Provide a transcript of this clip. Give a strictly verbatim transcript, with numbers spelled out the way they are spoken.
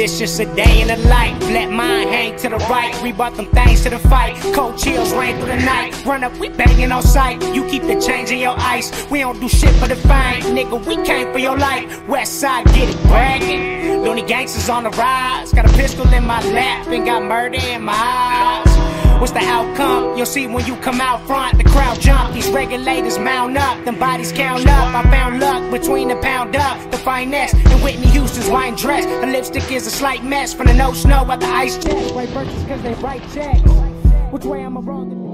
This just a day in the life. Let mine hang to the right. We brought them things to the fight. Cold chills rain through the night. Run up, we banging on sight. You keep the change in your ice. We don't do shit for the fine. Nigga, we came for your life. West side, get it bragging. Looney gangsters on the rise. Got a pistol in my lap and got murder in my eyes. What's the outcome? You'll see when you come out front. The crowd jump. These regulators mount up. Them bodies count up. I found luck between the pound up. The finesse and Whitney Houston's wine dress. Her lipstick is a slight mess. From the no snow at the ice chest. White birches cause they write checks. Which way I'ma roll the